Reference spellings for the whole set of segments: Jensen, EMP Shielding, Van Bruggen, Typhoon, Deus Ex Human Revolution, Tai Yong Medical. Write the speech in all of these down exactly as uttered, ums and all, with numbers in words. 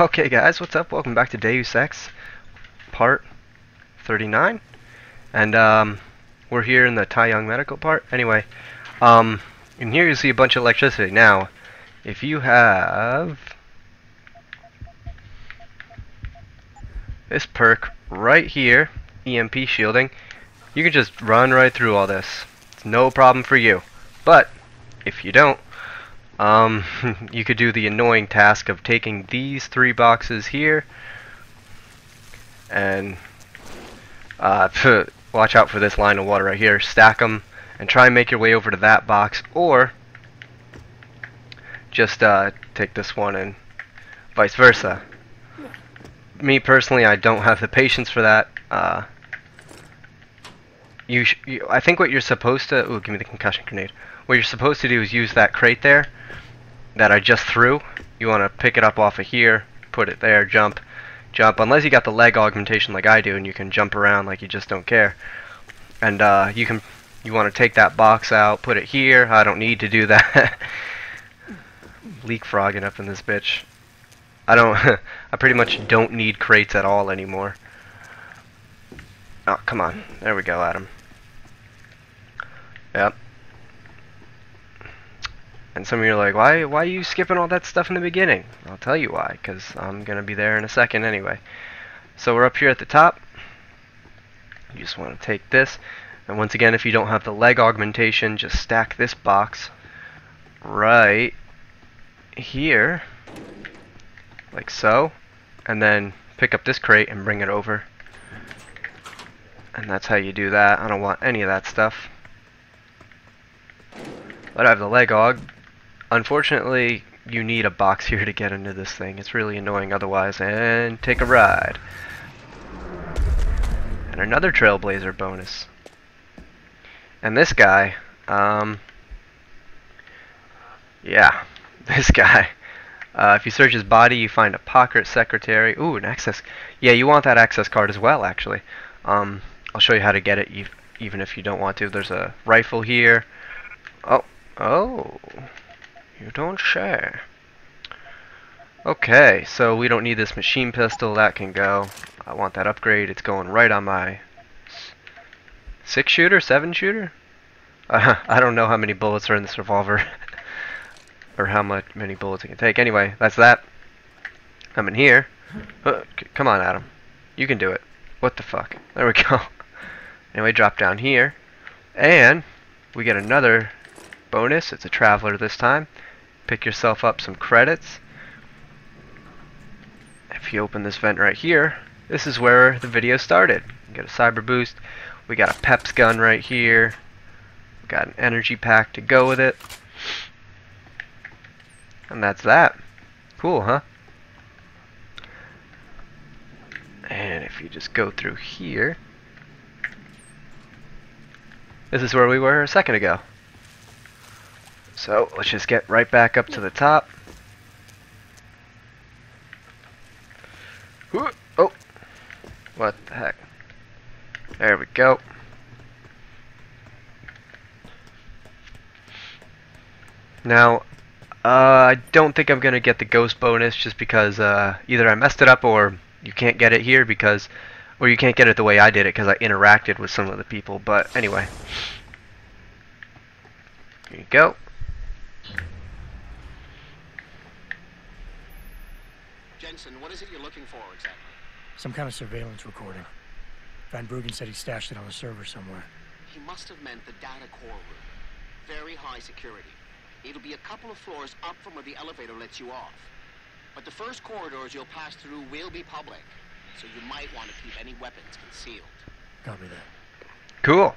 Okay guys, what's up? Welcome back to Deus Ex, part thirty-nine, and um, we're here in the Tai Yong Medical part. Anyway, um, in here you see a bunch of electricity. Now, if you have this perk right here, E M P Shielding, you can just run right through all this. It's no problem for you. But if you don't, Um, you could do the annoying task of taking these three boxes here and uh, pff, watch out for this line of water right here, stack them and try and make your way over to that box, or just uh, take this one and vice versa. Me personally, I don't have the patience for that. Uh, you, sh you I think what you're supposed to, ooh, give me the concussion grenade. What you're supposed to do is use that crate there that I just threw. You want to pick it up off of here, put it there, jump, jump, unless you got the leg augmentation like I do and you can jump around like you just don't care. And uh, you can, you want to take that box out, put it here. I don't need to do that. Leak frogging up in this bitch. I don't, I pretty much don't need crates at all anymore. Oh, come on. There we go, Adam. Yep. And some of you are like, why, why are you skipping all that stuff in the beginning? I'll tell you why, because I'm going to be there in a second anyway. So we're up here at the top. You just want to take this. And once again, if you don't have the leg augmentation, just stack this box right here, like so. And then pick up this crate and bring it over. And that's how you do that. I don't want any of that stuff. But I have the leg aug. Unfortunately, you need a box here to get into this thing. It's really annoying otherwise. And take a ride. And another trailblazer bonus. And this guy, um, yeah, this guy. Uh, if you search his body, you find a pocket secretary. Ooh, an access. Yeah, you want that access card as well, actually. Um, I'll show you how to get it, ev even if you don't want to. There's a rifle here. Oh. Oh, you don't share. Okay, so we don't need this machine pistol. That can go. I want that upgrade. It's going right on my six shooter, seven shooter. Uh, I don't know how many bullets are in this revolver, or how much many bullets it can take. Anyway, that's that. I'm in here. Uh, come on, Adam. You can do it. What the fuck? There we go. Anyway, drop down here, and we get another bonus. It's a traveler this time. Pick yourself up some credits. If you open this vent right here, this is where the video started. You get a cyber boost. We got a peps gun right here. We got an energy pack to go with it. And that's that. Cool, huh? And if you just go through here, this is where we were a second ago. So let's just get right back up to the top. Oh, what the heck? There we go. Now, uh, I don't think I'm gonna get the ghost bonus just because uh, either I messed it up or you can't get it here because, or you can't get it the way I did it because I interacted with some of the people. But anyway, here you go. Jensen, what is it you're looking for exactly? Some kind of surveillance recording. Van Bruggen said he stashed it on a server somewhere. He must have meant the data core room. Very high security. It'll be a couple of floors up from where the elevator lets you off. But the first corridors you'll pass through will be public, so you might want to keep any weapons concealed. Copy that. Cool.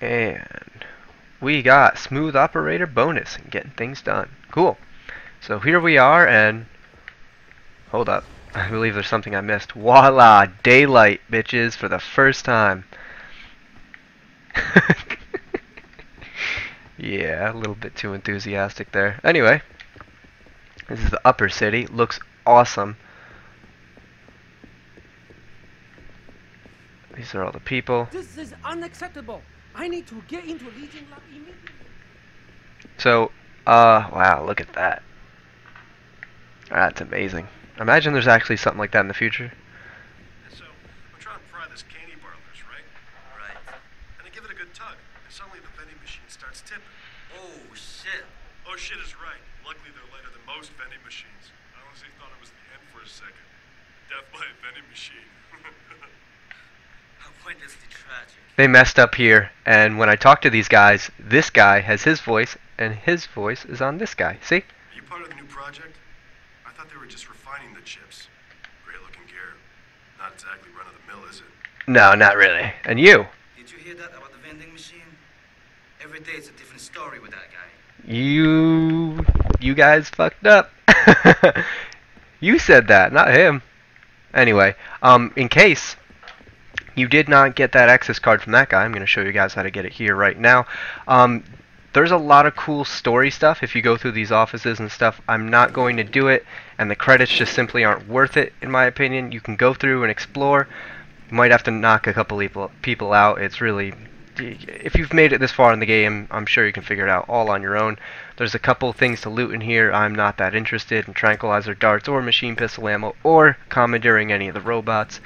And we got smooth operator bonus and getting things done. Cool. So here we are, and hold up, I believe there's something I missed. Voila, daylight, bitches, for the first time. Yeah, a little bit too enthusiastic there. Anyway, this is the upper city. Looks awesome. These are all the people. This is unacceptable. I need to get into Legion Lab immediately. So Uh, wow, look at that. That's amazing. Imagine there's actually something like that in the future. And so, we're trying to fry this candy bar loose, right? Right. And I give it a good tug, and suddenly the vending machine starts tipping. Oh, shit. Oh, shit is right. Luckily, they're lighter than most vending machines. I honestly thought it was the end for a second. Death by a vending machine. How pointlessly tragic. They messed up here, and when I talk to these guys, this guy has his voice, and his voice is on this guy. See? Are you part of the new project? I thought they were just refining the chips. Great looking gear. Not exactly run of the mill, is it? No, not really. And you? Did you hear that about the vending machine? Every day it's a different story with that guy. You... You guys fucked up. You said that, not him. Anyway, um, in case you did not get that access card from that guy, I'm going to show you guys how to get it here right now. Um... There's a lot of cool story stuff if you go through these offices and stuff. I'm not going to do it, and the credits just simply aren't worth it, in my opinion. You can go through and explore. You might have to knock a couple people out. It's really... If you've made it this far in the game, I'm sure you can figure it out all on your own. There's a couple things to loot in here. I'm not that interested in tranquilizer darts or machine pistol ammo or commandeering any of the robots.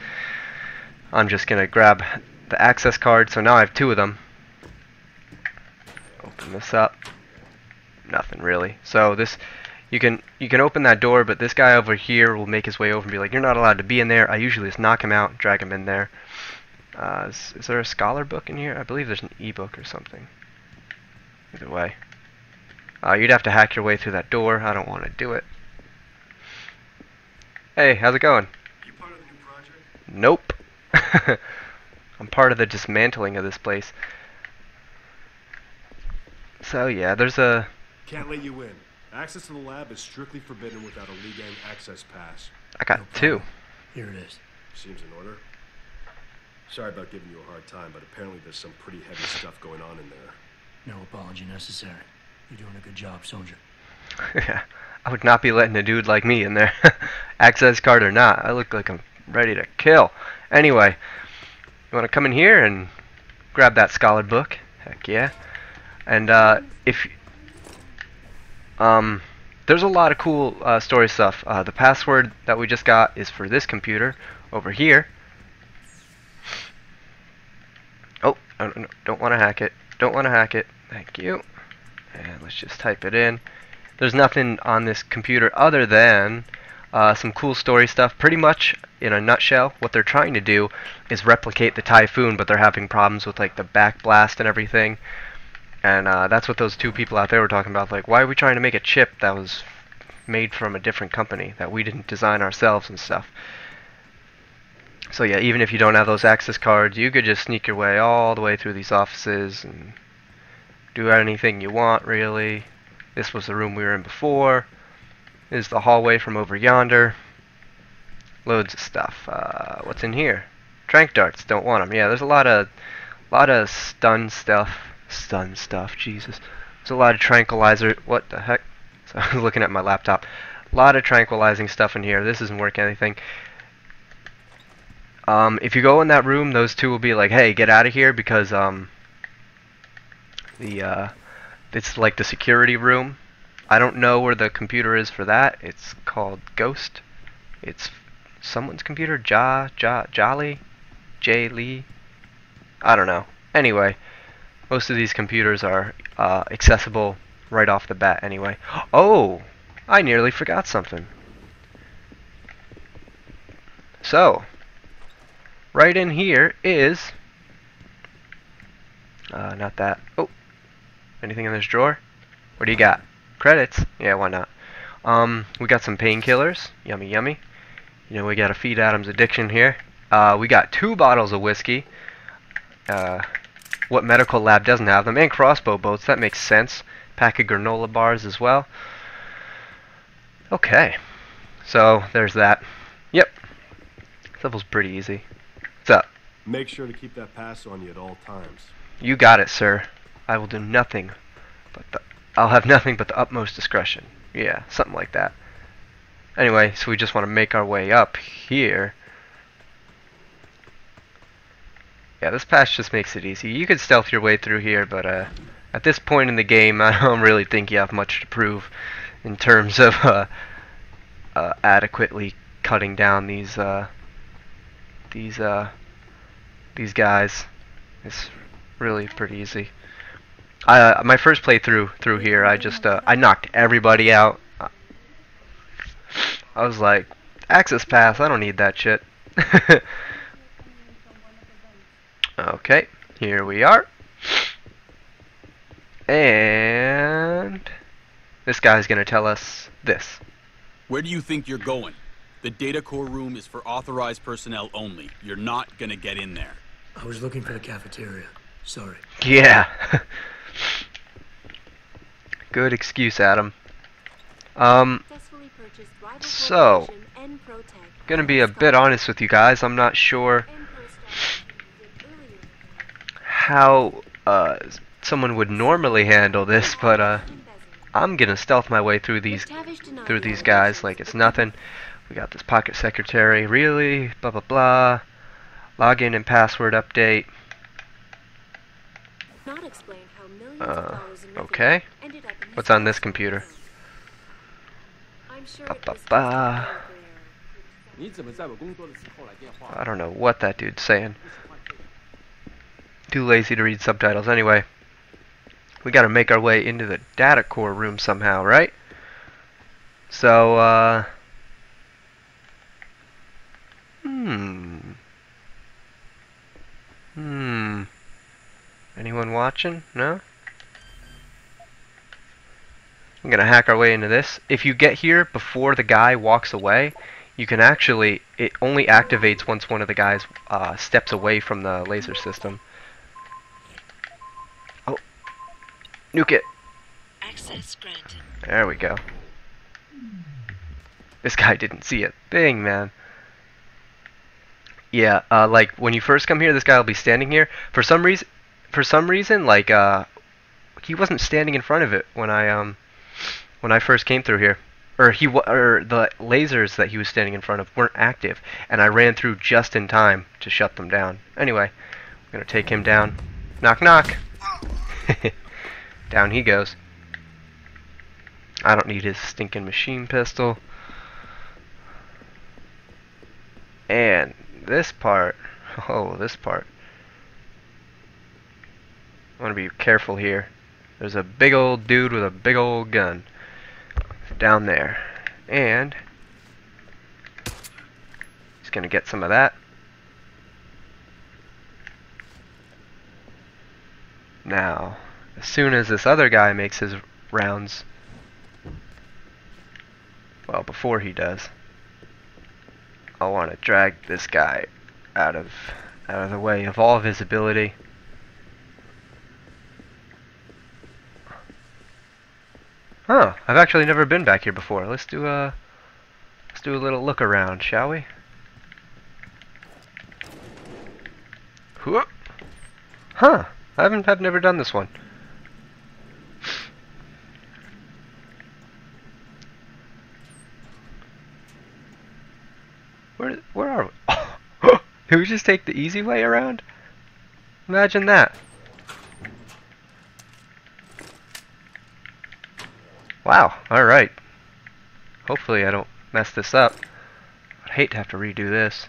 I'm just going to grab the access card, so now I have two of them. Open this up. Nothing really. So this, you can you can open that door, but this guy over here will make his way over and be like, "You're not allowed to be in there." I usually just knock him out, drag him in there. Uh, is, is there a scholar book in here? I believe there's an e-book or something. Either way, uh, you'd have to hack your way through that door. I don't want to do it. Hey, how's it going? You part of the new project? Nope. I'm part of the dismantling of this place. So yeah, there's a... Can't let you in. Access to the lab is strictly forbidden without a League Gang access pass. I got no two. Here it is. Seems in order. Sorry about giving you a hard time, but apparently there's some pretty heavy stuff going on in there. No apology necessary. You're doing a good job, soldier. Yeah, I would not be letting a dude like me in there. Access card or not, I look like I'm ready to kill. Anyway, you want to come in here and grab that scholar book? Heck yeah. And uh, if um, there's a lot of cool uh, story stuff. Uh, the password that we just got is for this computer over here. Oh, I don't, don't want to hack it. Don't want to hack it. Thank you. And let's just type it in. There's nothing on this computer other than uh, some cool story stuff. Pretty much, in a nutshell, what they're trying to do is replicate the Typhoon, but they're having problems with like the backblast and everything. And uh, that's what those two people out there were talking about. Like, why are we trying to make a chip that was made from a different company that we didn't design ourselves and stuff? So yeah, even if you don't have those access cards, you could just sneak your way all the way through these offices and do anything you want, really. This was the room we were in before. This is the hallway from over yonder. Loads of stuff. Uh, what's in here? Tranq darts. Don't want them. Yeah, there's a lot of, lot of stun stuff. Stun stuff, Jesus. There's a lot of tranquilizer. What the heck? So I was looking at my laptop. A lot of tranquilizing stuff in here. This isn't working anything. Um, if you go in that room, those two will be like, "Hey, get out of here," because um, the uh, it's like the security room. I don't know where the computer is for that. It's called Ghost. It's someone's computer. Ja, ja, Jolly, J Lee. I don't know. Anyway. Most of these computers are uh, accessible right off the bat anyway. Oh! I nearly forgot something. So, right in here is... Uh, not that. Oh! Anything in this drawer? What do you got? Credits? Yeah, why not? Um, we got some painkillers. Yummy, yummy. You know, we gotta feed Adam's addiction here. Uh, we got two bottles of whiskey. Uh... What medical lab doesn't have them? And crossbow bolts, that makes sense. Pack of granola bars as well. Okay, so there's that. Yep, this level's pretty easy. What's up? Make sure to keep that pass on you at all times. You got it, sir. I will do nothing, but the, I'll have nothing but the utmost discretion. Yeah, something like that. Anyway, so we just want to make our way up here. Yeah, this patch just makes it easy. You could stealth your way through here, but uh, at this point in the game, I don't really think you have much to prove in terms of uh, uh, adequately cutting down these uh, these uh, these guys. It's really pretty easy. Uh, my first playthrough through here, I just uh, I knocked everybody out. I was like, access pass, I don't need that shit. Okay, here we are. And this guy's gonna tell us this. Where do you think you're going? The data core room is for authorized personnel only. You're not gonna get in there. I was looking for the cafeteria. Sorry. Yeah. Good excuse, Adam. Um, so, gonna be a bit honest with you guys. I'm not sure how uh, someone would normally handle this, but uh, I'm gonna stealth my way through these through these guys like it's nothing. We got this pocket secretary, really, blah blah blah. Login and password update. Uh, okay. What's on this computer? Ba, ba, ba. I don't know what that dude's saying. Too lazy to read subtitles. Anyway, we gotta make our way into the data core room somehow, right? So, uh... Hmm... Hmm... Anyone watching? No? I'm gonna hack our way into this. If you get here before the guy walks away, you can actually, it only activates once one of the guys uh, steps away from the laser system. Oh, nuke it. Access granted. There we go. This guy didn't see a thing, man. Yeah, uh, like when you first come here, this guy will be standing here. For some reason, for some reason, like uh, he wasn't standing in front of it when I um. when I first came through here, or he, w or the lasers that he was standing in front of weren't active, and I ran through just in time to shut them down. Anyway, I'm gonna take him down. Knock, knock. Down he goes. I don't need his stinking machine pistol. And this part, oh, this part. I wanna be careful here. There's a big old dude with a big old gun down there, and he's gonna get some of that. Now, as soon as this other guy makes his rounds, well, before he does, I want to drag this guy out of out of the way of all of his ability. Huh, I've actually never been back here before. Let's do a let's do a little look around, shall we? Whoop. Huh, I haven't I've never done this one. Where where are we? Did we just take the easy way around? Imagine that. Wow, alright. Hopefully I don't mess this up. I'd hate to have to redo this.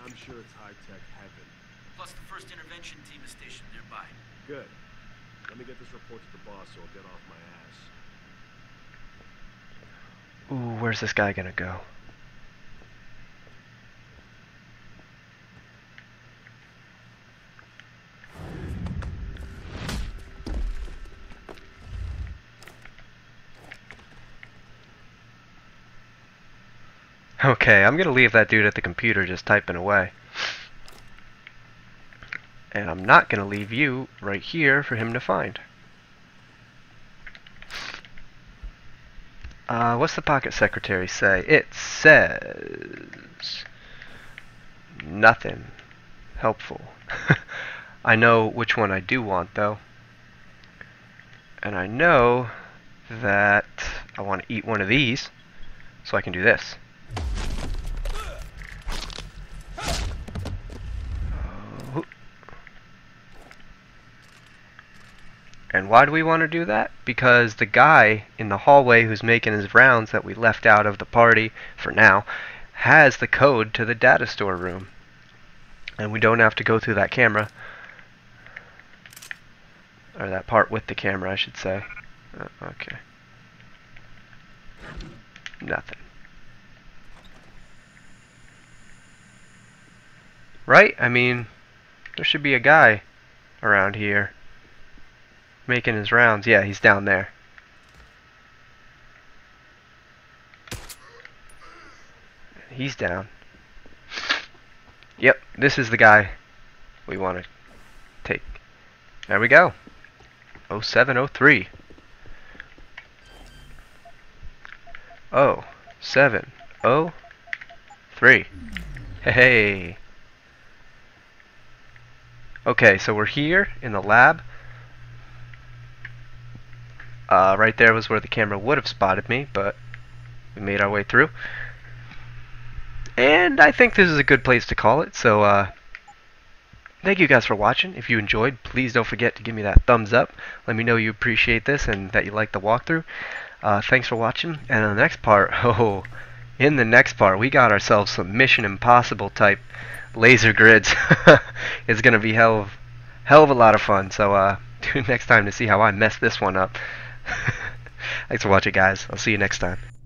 I'm sure it's high-tech heaven. Plus the first intervention team is stationed nearby. Good. Let me get this report to the boss so I'll get off my ass. Ooh, where's this guy gonna go? Okay, I'm gonna leave that dude at the computer just typing away. And I'm not going to leave you right here for him to find. Uh, what's the pocket secretary say? It says... nothing helpful. I know which one I do want though, and I know that I want to eat one of these, so I can do this. Oh. And why do we want to do that? Because the guy in the hallway who's making his rounds that we left out of the party for now has the code to the data store room, and we don't have to go through that camera, or that part with the camera I should say. Uh, okay. Nothing. Right? I mean, there should be a guy around here making his rounds. Yeah, he's down there. He's down. Yep, this is the guy we want to take. There we go. oh seven oh three. Oh, seven, oh, three. Hey. Okay, so we're here in the lab. Uh, right there was where the camera would have spotted me, but we made our way through. And I think this is a good place to call it. So, uh, thank you guys for watching. If you enjoyed, please don't forget to give me that thumbs up. Let me know you appreciate this and that you like the walkthrough. Uh, thanks for watching, and in the next part, oh, in the next part, we got ourselves some Mission Impossible type laser grids. It's gonna be hell of, hell of a lot of fun. So uh, tune next time to see how I mess this one up. Thanks for watching, guys. I'll see you next time.